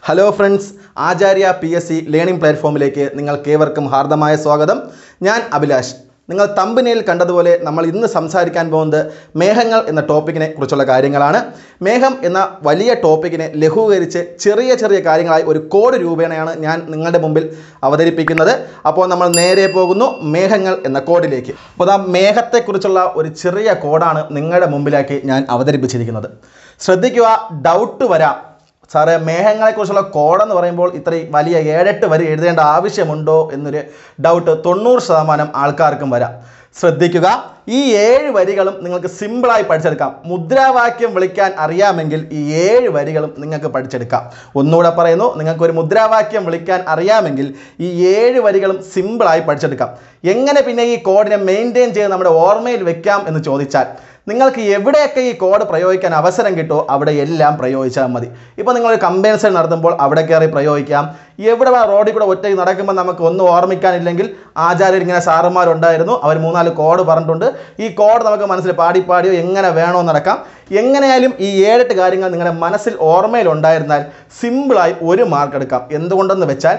Hello friends, Acharya PSC Learning Platform Lake, Ningal Keverkum Hardamaya Swagadam, Nyan Abhilash. Ningal thumbnail Kandadole, Namal in the Samsari can bond the Mehangal in the topic in a Kruchala Karingalana, Meham in a Valia topic in a Lehu Eriche, Cheria Karingai, or Code Rubiana, Ningadamumbil, Avadari pick another upon Namal Nere Poguno, Mehangal in the Code Lake. For the Mehate Kruchala or Cheria Kodana, Ningadamumbilaki, Nan Avadari Pichikin other. Sradikua doubt to Vara. Sarah Mehangai Kosala Kodan the Rainbow Itri Valley added to very end Avishamundo in the doubt Tonur Samanam Alkar Kambara. So Dikuga E Varigalum Ninga symbol I Pacheca Mudra Vacuum Velikan Aria Mengil E Varigalum Ninga Pacheca. Unoda Pareno, Ningakuri Mudra Vacuum Velikan Aria Mengil E Varigalum symbol I Pacheca. Yangana Pinagi code and maintain jail number war made Vicam in the Chodi chat. നിങ്ങൾക്ക് എവിടെയൊക്കെ ഈ code പ്രയോഗിക്കാൻ അവസരം കിട്ടോ അവിടെ എല്ലാം പ്രയോഗിച്ചാൽ മതി. ഇപ്പോൾ നിങ്ങൾ ഒരു കമ്പൻസേഷൻ നടത്തുമ്പോൾ അവിടെ കേറി പ്രയോഗിക്കാം. എവിടെ റോഡിൽ കൂടെ ഒറ്റയ്ക്ക് നടക്കുമ്പോൾ നമുക്ക് ഒന്നും ഓർമ്മിക്കാനില്ലെങ്കിൽ ആചാര്യർ ഇങ്ങനെ സാറുമാർ ഉണ്ടായിരുന്നു. അവർ മൂന്നാല് കോഡ് പറഞ്ഞിട്ടുണ്ട്. ഈ കോഡ് നമുക്ക് മനസ്സിൽ പാടി പാടിയോ എങ്ങനെ വേണോ നടക്കാം. എങ്ങനെയാലും ഈ ഏഴെട്ട് കാര്യങ്ങൾ നിങ്ങളുടെ മനസ്സിൽ ഓർമ്മയിൽ ഉണ്ടായിരുന്നാൽ സിമ്പിൾ ആയി ഒരു മാർക്ക് എടുക്കാം. എന്തുകൊണ്ടെന്ന് വെച്ചാൽ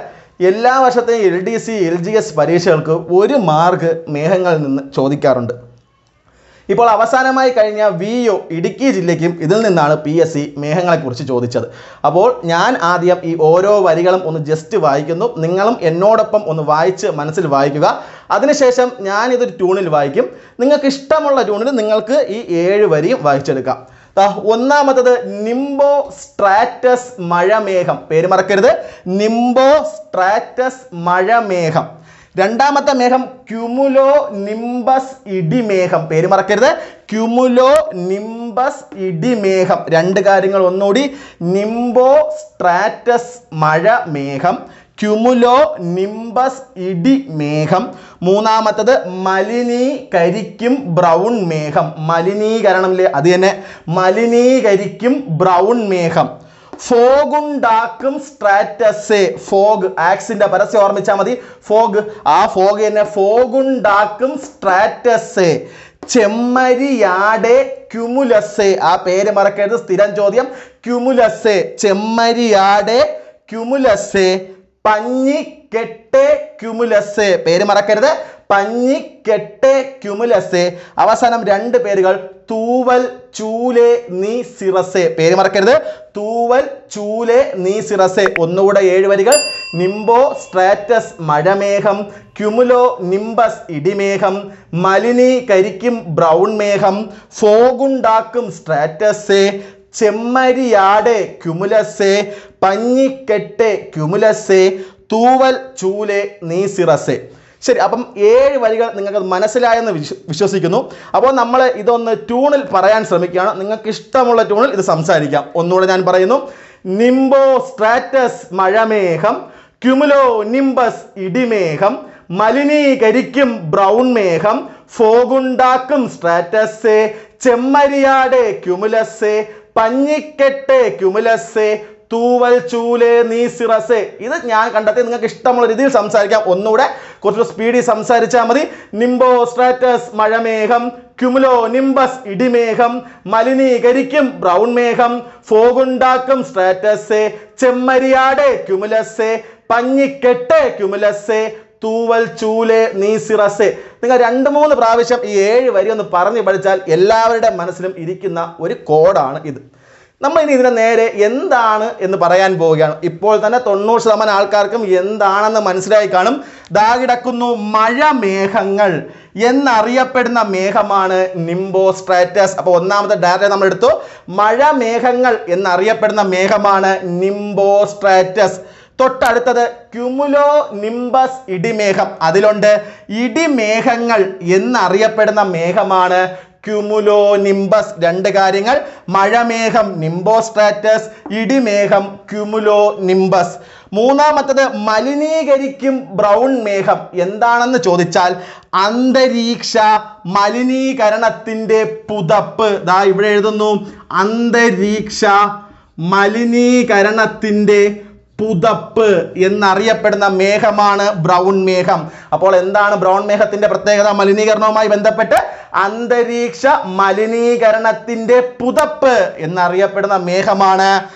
എല്ലാ വർഷത്തെയും LDC LGS പരീക്ഷകൾക്ക് ഒരു മാർക്ക് മേഘങ്ങളിൽ നിന്ന് ചോദിക്കാറുണ്ട്. ഇപ്പോൾ അവസാനമായി കഴിഞ്ഞ വിഒ ഇടുക്കി ജില്ലക്കും ഇതിൽ നിന്നാണ് പിഎസ്സി മേഘങ്ങളെ കുറിച്ച് ചോദിച്ചത്. അപ്പോൾ ഞാൻ ആദ്യം ഈ ഓരോ വരികളും ഒന്ന് ജസ്റ്റ് വായിക്കുന്നു. നിങ്ങളും എന്നോടൊപ്പം ഒന്ന് വായിച്ച് മനസ്സിൽ വായിക്കുക. അതിനുശേഷം ഞാൻ ഇത് ഒരു ട്യൂണിൽ വായിക്കും. നിങ്ങൾക്ക് ഇഷ്ടമുള്ള ട്യൂണിൽ നിങ്ങൾക്ക് ഈ ഏഴ് വരിയും വായിച്ചെടുക്കാം. ഒന്നാമത്തേത് നിംബോ സ്ട്രാറ്റസ് മഴമേഘം. പേര് മറക്കരുത്. നിംബോ സ്ട്രാറ്റസ് മഴമേഘം. രണ്ടാമത്തെ മേഘം ക്യുമുലോ നിംബസ് ഇടിമേഘം. പേര് മറക്കരുത്. ക്യുമുലോ നിംബസ് ഇടിമേഘം. രണ്ട് കാര്യങ്ങൾ ഒന്നുകൂടി. നിംബോ സ്ട്രാറ്റസ് മഴ മേഘം, ക്യുമുലോ നിംബസ് ഇടിമേഘം. മൂന്നാമത്തേത് മലിനീകരിക്കും ബ്രൗൺ മേഘം. മലിനീകരണമില്ലേ, അത് തന്നെ, മലിനീകരിക്കും ബ്രൗൺ മേഘം. Fog ഉണ്ടാക്കും സ്ട്രാറ്റസ്. ഫോഗ്, ആക്സിന്റെ പരസ്യം ഓർമ്മിച്ചാൽ മതി. ഫോഗ്, ആ ഫോഗ് തന്നെ. ഫോഗ് ഉണ്ടാക്കും സ്ട്രാറ്റസ്. ചെമ്മരിയാടെ ക്യുമുലസ്. ആ പേര് മറക്കരുത്, സ്ഥിരം ചോദ്യം. ക്യുമുലസ്, ചെമ്മരിയാടെ ക്യുമുലസ്. പഞ്ഞിക്കെട്ട് ക്യുമുലസ്. പേര് മറക്കരുത്. പഞ്ഞിക്കെട്ട് ക്യുമുലസ്. അവസാനം രണ്ട് പേരുകൾ. തൂവൽ ചൂലെ നീ സിറസെ. പേര് മറക്കരുത്. തൂവൽ ചൂലെ നീ സിറസെ. ഒന്നുകൂടെ ഏഴ് വരികൾ. നിംബോ സ്ട്രാറ്റസ് മഴമേഘം, ക്യുമുലോ നിംബസ് ഇടിമേഘം, മലിനീകരിക്കും ബ്രൗൺ മേഘം, ഫോഗുണ്ടാക്കും സ്ട്രാറ്റസ്, ചെമ്മരിയാട് ക്യുമുലസ്, പഞ്ഞിക്കെട്ട് ക്യുമുലസ്, തൂവൽ ചൂലെ നീ സിറസെ. ശരി, അപ്പം ഏഴ് വരികൾ നിങ്ങൾക്ക് മനസ്സിലായെന്ന് വിശ്വസിക്കുന്നു. അപ്പോൾ നമ്മൾ ഇതൊന്ന് ട്യൂണിൽ പറയാൻ ശ്രമിക്കുകയാണ്. നിങ്ങൾക്ക് ഇഷ്ടമുള്ള ട്യൂണിൽ ഇത് സംസാരിക്കാം. ഒന്നുകൂടെ ഞാൻ പറയുന്നു. നിംബോ സ്ട്രാറ്റസ് മഴമേഘം, ക്യുമുലോ നിംബസ് ഇടിമേഘം, മലിനീകരിക്കും ബ്രൗൺ മേഘം, ഫോഗുണ്ടാക്കും സ്ട്രാറ്റസ്, ചെമ്മരിയാട് ക്യുമുലസ്, പഞ്ഞിക്കെട്ട് ക്യുമുലസ്, തൂവൽ ചൂലെ നീ സിറസെ. ഇത് ഞാൻ കണ്ടെത്തി. നിങ്ങൾക്ക് ഇഷ്ടമുള്ള രീതിയിൽ സംസാരിക്കാം. ഒന്നുകൂടെ കുറച്ച് സ്പീഡിൽ സംസാരിച്ചാൽ മതി. നിംബോ സ്ട്രാറ്റസ് മഴമേഘം, ക്യുമുലോ നിംബസ് ഇടിമേഘം, മലിനീകരിക്കും ബ്രൗൺ മേഘം, ഫോഗുണ്ടാക്കും സ്ട്രാറ്റസ്, ചെമ്മരിയാടെ ക്യുമുലസ്, പഞ്ഞിക്കെട്ട് ക്യുമുലസ്, തൂവൽ ചൂലെ നീ സിറസെ. നിങ്ങൾ രണ്ട് മൂന്ന് പ്രാവശ്യം ഈ ഏഴ് വരി ഒന്ന് പറഞ്ഞു പഠിച്ചാൽ എല്ലാവരുടെ മനസ്സിലും ഇരിക്കുന്ന ഒരു കോഡാണ് ഇത്. നമ്മൾ ഇനി ഇതിനെ നേരെ എന്താണ് എന്ന് പറയാൻ പോവുകയാണ്. ഇപ്പോൾ തന്നെ 90% ആൾക്കാർക്കും എന്താണെന്ന് മനസ്സിലായി കാണും. ദാകിടക്കുന്നു മഴമേഘങ്ങൾ എന്നറിയപ്പെടുന്ന മേഘമാണ് നിംബോ സ്ട്രാറ്റസ്. അപ്പോൾ ഒന്നാമത്തെ ഡാറ്റ നമ്മൾ എടുത്തു. മഴമേഘങ്ങൾ എന്നറിയപ്പെടുന്ന മേഘമാണ് നിംബോ സ്ട്രാറ്റസ്. തൊട്ടടുത്തത് ക്യുമുലോ നിംബസ് ഇടിമേഘം. അതിലുണ്ട് ഇടിമേഘങ്ങൾ എന്നറിയപ്പെടുന്ന മേഘമാണ് ക്യുമുലോ നിംബസ്. രണ്ട് കാര്യങ്ങൾ. മഴമേഘം നിംബോ സ്ട്രാറ്റസ്, ഇടിമേഘം ക്യുമുലോ നിംബസ്. മൂന്നാമത്തേത് മലിനീകരിക്കും ബ്രൗൺ മേഘം. എന്താണെന്ന് ചോദിച്ചാൽ അന്തരീക്ഷ മലിനീകരണത്തിൻ്റെ പുതപ്പ്. ദാ ഇവിടെ എഴുതുന്നു, അന്തരീക്ഷ മലിനീകരണത്തിൻ്റെ Pudapu, Yenaria Pedna Mehamana, Brown Meham, Apol Endana, Brown Mehatin, the Protega, Malinigarno, my Vendapeta, Andariksha, Malini Garanatinde, Pudapu, Yenaria Pedna Mehamana,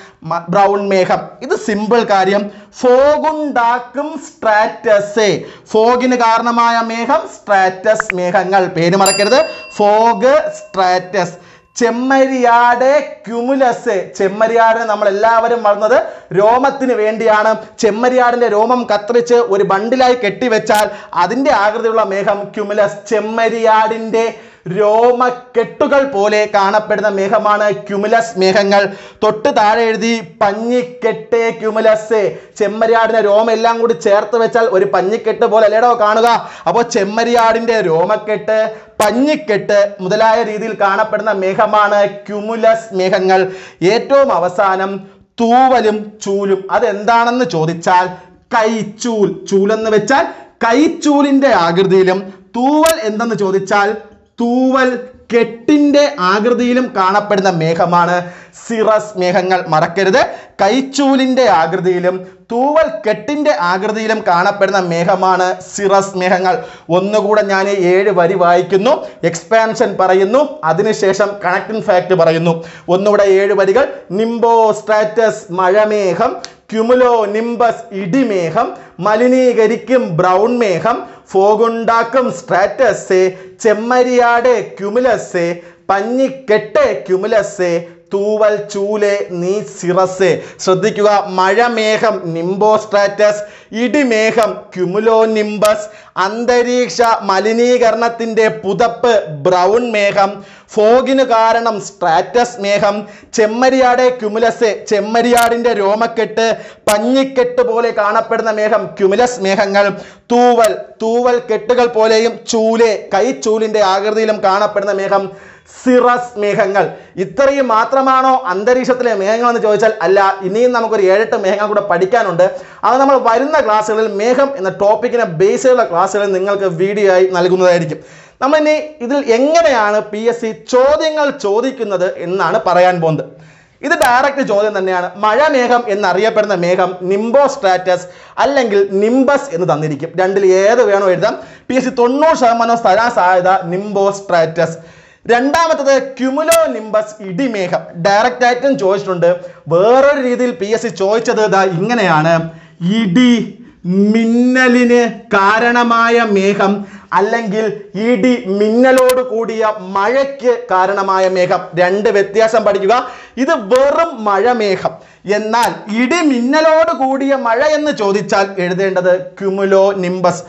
Brown Meham. It is simple carrium. Fogundacum stratus say Fog in Garnamaya Meham, stratus Mehangal, Paid Marker, Fog stratus. Chemmariade cumulus, Chemmariade Namalava Marnada, Roma Tinivendiana, Chemmariade and Romam Catrice, or Bandila Ketivechar, Adinde Agradula Meham cumulus, Chemmariadinde, Roma Ketugal Pole, Kana Pedna Mehamana, cumulus Mehangal, Totare the Panicete cumulus, Chemmariade Roma Languid Chertovechal, or Panicete Bolero Canada, about Chemmariadinde, Roma Kete. Panicate, Mudalaya Ridil Kana Perna Mehamana, Cumulus Mehangal, Yetom Avasanam, Tuvalum, Chulum, Adendan the Chodichal, Kai Chul, Chulan the Vechal, Kai Chul in the Agardilum, Tuval Endan the Chodichal, Tuval Ketinde Agardilum Kana Perna Mehamana, Cirrus Mehangal Marakerde, Kai Chul in the Agardilum. Tuval Ketinde Agradilum Kana Perna Mehamana, Cirrus Mehangal, Wonno Gudanani, Ed Varivaikino, expansion Parayano, Adinisham, connecting factor Parayano, Wonno Ed Varigal, Nimbo Stratus, Maya Meham, Cumulo Nimbus Idi Meham, Malini Gericum Brown Meham, Fogundacum Stratus say, Chemmariade Cumulus say, Panicete Cumulus say. Tuval Chule ni Cirrus. So the Kua Maya Meham Nimbostratus, Idi Meham, Cumulo Nimbus, Andariksha, Malini Garnatinde, Pudapu, Brown Meham, Foginacaranum Stratus Meham, Chemmariade Cumulus, Chemmariadinde Roma Kette, Panicette Pole Kana Perna Meham, Cumulus Mehangal, Tuval Kettical Poleum, Chule, Kai Chul in the Agardilum Kana Perna Meham. Cirrus Mehangal. Itari Matramano, Andarishatla Mehang on the Joyal Allah, Inin Namukari editor Mehang could a Padikan under Anama Virina class level Meham in the topic in a basal class level Ningalka VDI Nalaguna Edicum. Namani, Idil Yangana PSC, Chodingal Chodik in the Nana Parayan Bond. This direct Jodan and Nana, Maya Meham in Naria Perna Meham, Nimbostratus, Alangil, Nimbus in the Dandiricum. Dandil Ere Vano PSC Tono Shamano Sara Sada, Nimbostratus. Randamata Cumulo Nimbus Idi Meham. Direct Titan choice under Burr Ridil PSC choice other the Inganana Idi Minnaline Karanamaya Meham Alangil Idi Minnalodu Kudia Mayake Karanamaya Meham. Randa Vethiasam Padiva either Burram Maya Meham. Yenal Idi Minnalodu Kudia Maya and the Chodichal at the end of the Cumulo Nimbus.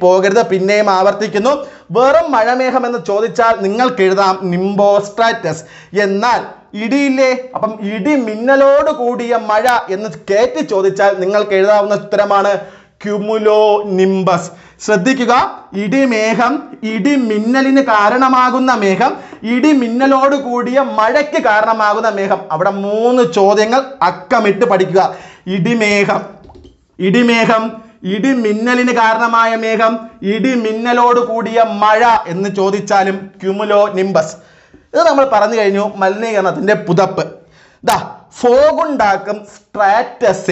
Poker the pin name Avartikino, Burum Madameham and the Chodichal, Ningal Kedam, Nimbostratus, Yenal, Idile, upon Idi Minnalodu Kudia Mada, in the Kate Chodichal, Ningal Kedam, Tramana, Cumulo Nimbus. Sadikiga, Idi Meham, Idi Minnal in the Karanamaguna Meham, Idi Minnalodu Kudia, Madaki Karanamaguna Meham, Abdamun Chodingal, Akamit the Padika, Idi Meham, Idi Meham. Idi Minnaline Karanamaya Meham, Idi Minnalodu Kudiya Maya in the Chodichalim, Cumulo Nimbus. The number Paranio, Maliniganatinde Pudapu. The Fogundacum Stratus.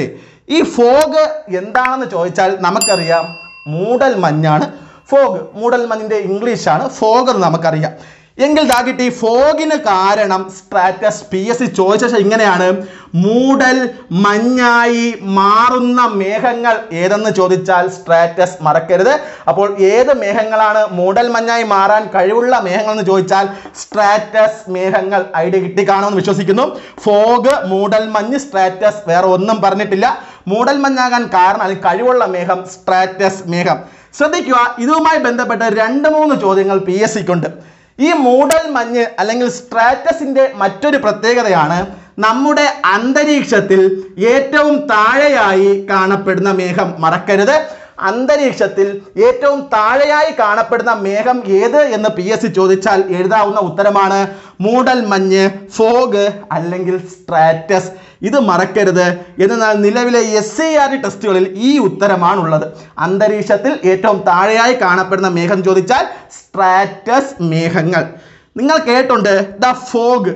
This fog Yendan the Chodichal, Namakaria, Moodal Manyan, Fog, Moodal Man in the English, Fog Namakaria. Engel Dagiti, Fog in a car and Stratus PSC choices in an adam, Moodal, Manyai, Maruna, Mehangal, Edan the Chodichal, Stratus, Marakere, upon Eda Mehangalana, Moodal Manyai, Maran, Karula, Mehangal, the Joichal, Stratus, Mehangal, Idicano, which was Sikino, Fog, Moodal Mani, Stratus, where Onam Barnetilla, Moodal Managan Karma, Karula Meham, Stratus Meham. So the Kua, Idumai Bendapeta, random on the Chodingal PSC. This modal manje, along stratus in the material prategana, Namude Andariksatil, Yetum Tayai Kana Pedna Meham Marakade, Andariksatil, Yetum Tayai Kana Pedna Meham Yeda in the PSC Chodichal, Eda on the Uttaramana, Modal Manje, Fog, Alangil Stratus. This is the Nilavilla Testival E. Uttaramanula. And the Rishatil, Etom Taria, Kanaperna Meham Jodichal, Stratus Mehangal. Ningal Kate on the fog.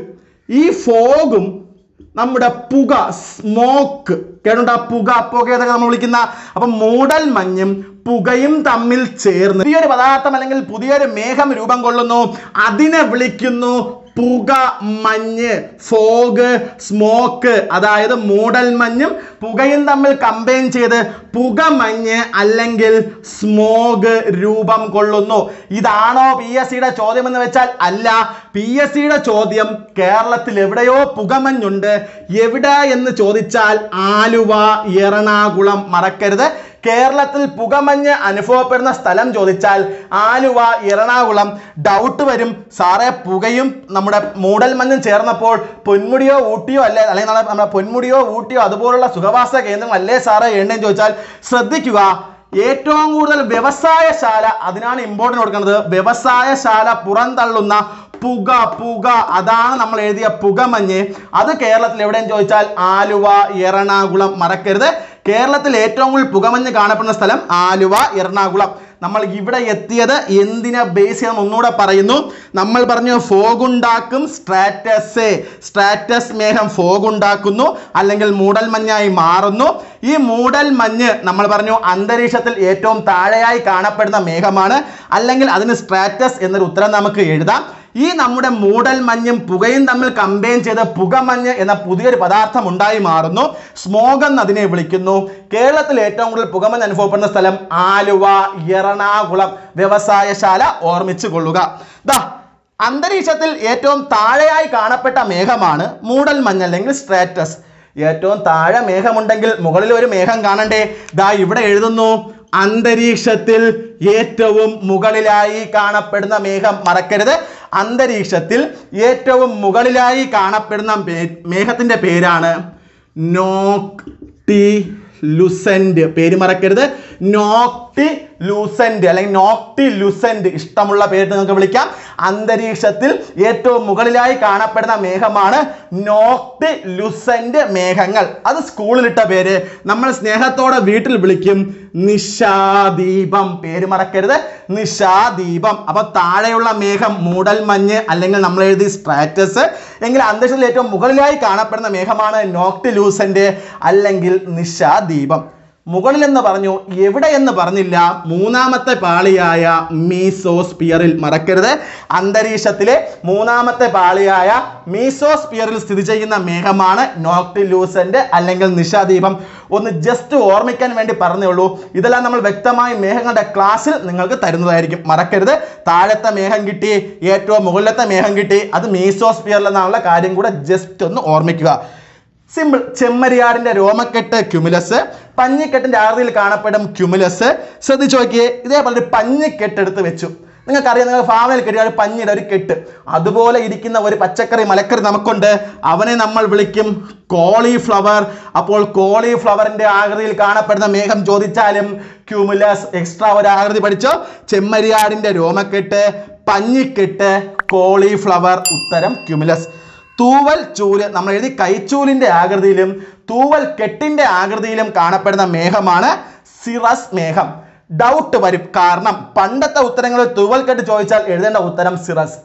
E. Fogum, Namuda Puga, smoke, Kerunda Puga, Poga, the Kamulikina, a modal manium, Pugayim Tamil chair, the Badata Malangal Pudia, Meham Rubangolono, Adina Vilikino. Puga, Manye, Fog, Smoke, Ada, Modal Manyum, Pugayin Tamil campaign Chede, Puga Manye, Alangil, Smog, Rubam Colono, Idano, PSC Chodium and the Vechal, Allah, PSC Chodium, Kerala Tilevdeo, Pugamanunde, Yevida in the Chodichal, Aluva, Yerana, Gulam, Marakerde. Keralatil Pugamanya Anifoperna Stalam Jodichal, Aluva, Yeranagulam, Doubt Verim, Sara Pugayum, Namada Modal Man Chernaport, Punmudio, Utio, Alena Punmudio, Utio, Adabora, Sugavasa, and Ale Sara Yendan Jochal, Sadikua. ഏറ്റവും കൂടുതൽ വ്യവസായശാല അതിനാണ് important കൊടുക്കുന്നത് വ്യവസായശാല പുറന്തള്ളുന്ന പുക പുക അതാണ് നമ്മൾ എഴുതിയ പുകമഞ്ഞ് അത് കേരളത്തിൽ എവിടെയും ചോദിച്ചാൽ ആലുവ എറണാകുളം മറക്കരുത് കേരളത്തിൽ ഏറ്റവും കൂടുതൽ പുകമഞ്ഞ് കാണപ്പെടുന്ന സ്ഥലം ആലുവ എറണാകുളം നമ്മൾ ഇവിടെ എത്തിയത് എന്തിനെ ബേസ് ചെയ്യാൻ ഒന്നുകൂടെ പറയുന്നു നമ്മൾ പറഞ്ഞു ഫോഗ് ഉണ്ടാക്കും സ്ട്രാറ്റസ് മേഘം ഫോഗ് ഉണ്ടാക്കുന്നു അല്ലെങ്കിൽ മൂടൽ മഞ്ഞായി മാറുന്നു ഈ മൂടൽ മഞ്ഞ് നമ്മൾ പറഞ്ഞു അന്തരീക്ഷത്തിൽ ഏറ്റവും താഴെയായി കാണപ്പെടുന്ന മേഘമാണ് അല്ലെങ്കിൽ അതിനെ സ്ട്രാറ്റസ് എന്നൊരു ഉത്തരം നമുക്ക് എഴുതാം ഈ നമ്മുടെ മൂടൽ മഞ്ഞും പുകയും തമ്മിൽ കമ്പൈൻ ചെയ്ത പുകമഞ്ഞ് എന്ന പുതിയൊരു പദാർത്ഥം ഉണ്ടായി മാറുന്നു സ്മോഗ് എന്ന് അതിനെ വിളിക്കുന്നു കേരളത്തിൽ ഏറ്റവും കൂടുതൽ പുകമഞ്ഞ് അനുഭവപ്പെടുന്ന സ്ഥലം ആലുവ എറണാകുളം വ്യവസായശാല ഓർമ്മിച്ചുകൊള്ളുക ദാ അന്തരീക്ഷത്തിൽ ഏറ്റവും താഴെയായി കാണപ്പെട്ട മേഘമാണ് മൂടൽ മഞ്ഞ് അല്ലെങ്കിൽ സ്ട്രാറ്റസ് ഏറ്റവും താഴെ മേഘമുണ്ടെങ്കിൽ മുകളിൽ ഒരു മേഘം കാണണ്ടേ ദാ ഇവിടെ എഴുതുന്നു അന്തരീക്ഷത്തിൽ ഏറ്റവും മുകളിലായി കാണപ്പെടുന്ന മേഘം മറക്കരുത് അന്തരീക്ഷത്തിൽ ഏറ്റവും മുകളിലായി കാണപ്പെടുന്ന മേഘത്തിന്റെ പേരാണ് നോക്ടിലുസെന്റ് പേര് മറക്കരുത് നോക്ടിലുസെന്റ് അല്ലെങ്കിൽ നോക്ടിലുസെന്റ് ഇഷ്ടമുള്ള പേര് നിങ്ങൾക്ക് വിളിക്കാം അന്തരീക്ഷത്തിൽ ഏറ്റവും മുകളിലായി കാണപ്പെടുന്ന മേഘമാണ് നോക്ടിലുസെന്റ് മേഘങ്ങൾ അത് സ്കൂളിലിട്ട പേര് നമ്മൾ സ്നേഹത്തോടെ വീട്ടിൽ വിളിക്കും നിശാദീപം പേര് മറക്കരുത് നിശാദീപം അപ്പോൾ താഴെയുള്ള മേഘം മൂടൽ മഞ്ഞ് അല്ലെങ്കിൽ നമ്മൾ എഴുതി സ്ട്രാറ്റസ് എങ്കിൽ അന്തരീക്ഷത്തിൽ ഏറ്റവും മുകളിലായി കാണപ്പെടുന്ന മേഘമാണ് നോക്ടിലുസെന്റ് അല്ലെങ്കിൽ നിശാദീപം മുകളിൽ എന്ന് പറഞ്ഞു എവിടെ എന്ന് പറഞ്ഞില്ല മൂന്നാമത്തെ പാളിയായ മീസോസ്ഫിയറിൽ മറക്കരുത് അന്തരീക്ഷത്തിലെ മൂന്നാമത്തെ പാളിയായ മീസോസ്ഫിയറിൽ സ്ഥിതി ചെയ്യുന്ന മേഘമാണ് നോക്ടിലുസെന്റ് അല്ലെങ്കിൽ നിശാദീപം ഒന്ന് ജസ്റ്റ് ഓർമ്മിക്കാൻ വേണ്ടി പറഞ്ഞേ ഉള്ളൂ ഇതെല്ലാം നമ്മൾ വ്യക്തമായി മേഘങ്ങളുടെ ക്ലാസ്സിൽ നിങ്ങൾക്ക് തരുന്നതായിരിക്കും മറക്കരുത് താഴത്തെ മേഘം കിട്ടി ഏറ്റവും മുകളിലത്തെ മേഘം കിട്ടി അത് മീസോസ്ഫിയറിൽ എന്നുള്ള കാര്യം കൂടെ ജസ്റ്റ് ഒന്ന് ഓർമ്മിക്കുക സിമ്പിൾ ചെമ്മരിയാടിന്റെ രോമക്കെട്ട് ക്യുമുലസ് പഞ്ഞിക്കെട്ടിന്റെ ആകൃതിയിൽ കാണപ്പെടും ക്യുമുലസ് ശ്രദ്ധിച്ചു നോക്കിയേ ഇതേപോലെ ഒരു പഞ്ഞിക്കെട്ടെടുത്ത് വെച്ചു നിങ്ങൾക്കറിയാം നിങ്ങൾ ഫാമിൽ കെട്ടിയ ഒരു പഞ്ഞിയുടെ ഒരു കെട്ട് അതുപോലെ ഇരിക്കുന്ന ഒരു പച്ചക്കറി മലക്കറി നമുക്കുണ്ട് അവനെ നമ്മൾ വിളിക്കും കോളിഫ്ലവർ അപ്പോൾ കോളിഫ്ലവറിന്റെ ആകൃതിയിൽ കാണപ്പെടുന്ന മേഘം ചോദിച്ചാലും ക്യുമുലസ് എക്സ്ട്രാ ഒരു ആകൃതി പഠിച്ചോ ചെമ്മരിയാടിന്റെ രോമക്കെട്ട് പഞ്ഞിക്കെട്ട് കോളിഫ്ലവർ ഉത്തരം ക്യുമുലസ് തൂവൽ ചൂല് നമ്മൾ എഴുതി കൈച്ചൂലിന്റെ ആകൃതിയിലും തൂവൽ കെട്ടിന്റെ ആകൃതിയിലും കാണപ്പെടുന്ന മേഘമാണ് സിറസ് മേഘം ഡൗട്ട് വരും കാരണം പണ്ടത്തെ ഉത്തരങ്ങളിൽ തൂവൽ കെട്ട് ചോദിച്ചാൽ എഴുതേണ്ട ഉത്തരം സിറസ്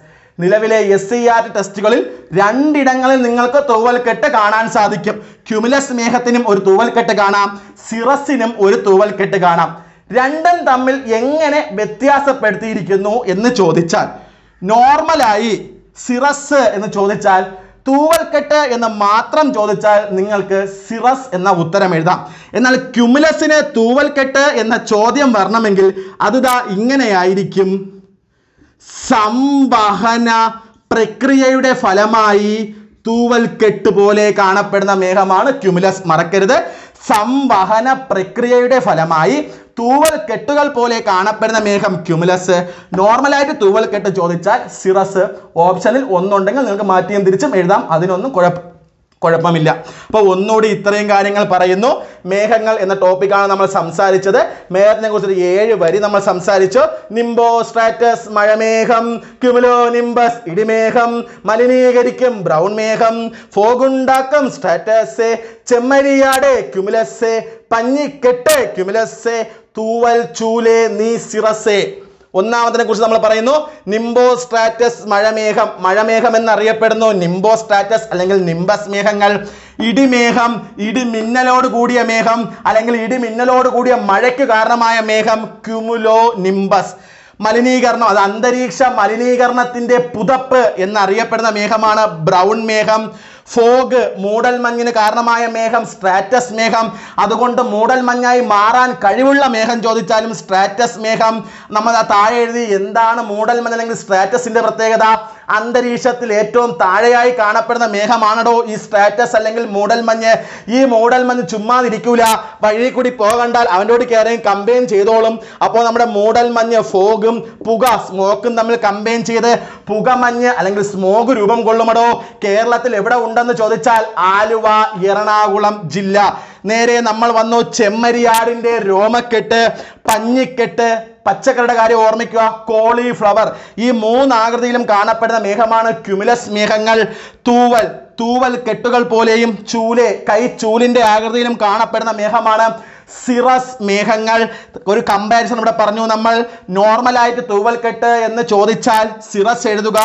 നിലവിലെ SCERT ടെസ്റ്റുകളിൽ രണ്ടിടങ്ങളിൽ നിങ്ങൾക്ക് തൂവൽക്കെട്ട് കാണാൻ സാധിക്കും ക്യുമുലസ് മേഘത്തിനും ഒരു തൂവൽക്കെട്ട് കാണാം സിറസിനും ഒരു തൂവൽക്കെട്ട് കാണാം രണ്ടും തമ്മിൽ എങ്ങനെ വ്യത്യാസപ്പെടുത്തിയിരിക്കുന്നു എന്ന് ചോദിച്ചാൽ നോർമലായി സിറസ് എന്ന് ചോദിച്ചാൽ തൂവൽക്കെട്ട് എന്ന് മാത്രം ചോദിച്ചാൽ നിങ്ങൾക്ക് സിറസ് എന്ന ഉത്തരം എഴുതാം എന്നാൽ ക്യുമുലസിന് തൂവൽക്കെട്ട് എന്ന ചോദ്യം വരണമെങ്കിൽ അതിതാ ഇങ്ങനെയായിരിക്കും സംവഹന പ്രക്രിയയുടെ ഫലമായി തൂവൽക്കെട്ട് പോലെ കാണപ്പെടുന്ന മേഘമാണ് ക്യുമുലസ് മറക്കരുത് സംവഹന പ്രക്രിയയുടെ ഫലമായി തൂവൽ കെട്ടുകൾ പോലെ കാണപ്പെടുന്ന മേഘം ക്യുമുലസ് നോർമലായിട്ട് തൂവൽ കെട്ട് ചോദിച്ചാൽ സിറസ് ഓപ്ഷനിൽ ഒന്നുണ്ടെങ്കിൽ നിങ്ങൾക്ക് മാറ്റിയും തിരിച്ചും എഴുതാം അതിനൊന്നും കുഴപ്പമില്ല അപ്പോൾ ഒന്നുകൂടി ഇത്രയും കാര്യങ്ങൾ പറയുന്നു മേഘങ്ങൾ എന്ന ടോപ്പിക്കാണ് നമ്മൾ സംസാരിച്ചത് മേഘത്തിനെ കുറിച്ചൊരു 7 വരി നമ്മൾ സംസാരിച്ചു നിംബോ സ്ട്രാറ്റസ് മഴമേഘം ക്യുമുലോ നിംബസ് ഇടിമേഘം മലിനീകരിക്കും ബ്രൗൺ മേഘം ഫോഗുണ്ടാക്കും സ്ട്രാറ്റസ് ചെമ്മരിയാട് ക്യുമുലസ് പഞ്ഞിക്കെട്ട് ക്യുമുലസ് തൂവൽ ചൂലേ നീ സിറസേ ഒന്നാമത്തെ കുറിച്ച് നമ്മൾ പറയുന്നു നിംബോസ്ട്രാറ്റസ് മഴമേഘം. മഴമേഘം എന്നറിയപ്പെടുന്നു നിംബോസ്ട്രാറ്റസ് അല്ലെങ്കിൽ നിംബസ് മേഘങ്ങൾ. ഇടിമേഘം, ഇടിമിന്നലോട് കൂടിയ മേഘം അല്ലെങ്കിൽ ഇടിമിന്നലോട് കൂടിയ മഴയ്ക്ക് കാരണമായ മേഘം ക്യുമുലോ നിംബസ്. മലിനീകരണം, അത് അന്തരീക്ഷ മലിനീകരണത്തിന്റെ പുതപ്പ് എന്നറിയപ്പെടുന്ന മേഘമാണ് ബ്രൗൺ മേഘം. ഫോഗ്, മൂടൽമഞ്ഞിന് കാരണമായ മേഘം സ്ട്രാറ്റസ് മേഘം. അതുകൊണ്ട് മൂടൽമഞ്ഞായി മാറാൻ കഴിവുള്ള മേഘം ചോദിച്ചാലും സ്ട്രാറ്റസ് മേഘം. നമ്മൾ താഴെ എഴുതി എന്താണ് മൂടൽമഞ്ഞ് അല്ലെങ്കിൽ സ്ട്രാറ്റസിൻ്റെ പ്രത്യേകത. അന്തരീക്ഷത്തിൽ ഏറ്റവും താഴെയായി കാണപ്പെടുന്ന മേഘമാണോ ഈ സ്ട്രാറ്റസ് അല്ലെങ്കിൽ മൂടൽമഞ്ഞ്. ഈ മൂടൽമഞ്ഞ് ചുമ്മാതിരിക്കൂല, വഴി കൂടി പോകണ്ടാൽ അവനോട് കയറിയും കമ്പയിൻ ചെയ്തോളും. അപ്പോൾ നമ്മുടെ മൂടൽമഞ്ഞ് ഫോഗും പുക സ്മോക്കും തമ്മിൽ കമ്പയിൻ ചെയ്ത് പുകമഞ്ഞ് അല്ലെങ്കിൽ സ്മോഗ് രൂപം കൊള്ളുമടോ. കേരളത്തിൽ എവിടെ െന്ന് ചോദിച്ചാൽ ആലുവ, എറണാകുളം ജില്ല. നേരെ നമ്മൾ വന്നു ചെമ്മരിയാടിന്റെ രോമക്കെട്ട്, പഞ്ഞിക്കെട്ട്. പച്ചക്കറിയുടെ കാര്യം ഓർമ്മിക്കുക, കോളിഫ്ലവർ. ഈ മൂന്നാകൃതിയിലും കാണപ്പെടുന്ന മേഘമാണ് ക്യുമുലസ് മേഘങ്ങൾ. തൂവൽ, തൂവൽ കെട്ടുകൾ പോലെയും ചൂല്, കൈച്ചൂലിന്റെ ആകൃതിയിലും കാണപ്പെടുന്ന മേഘമാണ് സിറസ് മേഘങ്ങൾ. ഒരു കമ്പാരിസൺ ഇവിടെ പറഞ്ഞു നമ്മൾ. നോർമലായിട്ട് തൂവൽക്കെട്ട് എന്ന് ചോദിച്ചാൽ സിറസ് എഴുതുക.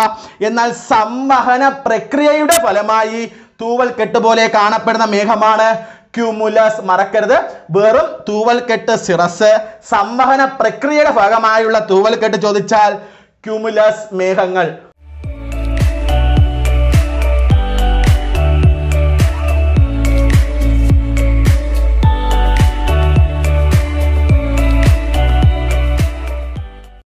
എന്നാൽ സംവഹന പ്രക്രിയയുടെ ഫലമായി തൂവൽക്കെട്ട് പോലെ കാണപ്പെടുന്ന മേഘമാണ് ക്യുമുലസ്. മറക്കരുത്, വെറും തൂവൽക്കെട്ട് സിറസ്, സംവഹന പ്രക്രിയയുടെ ഭാഗമായുള്ള തൂവൽക്കെട്ട് ചോദിച്ചാൽ ക്യുമുലസ് മേഘങ്ങൾ.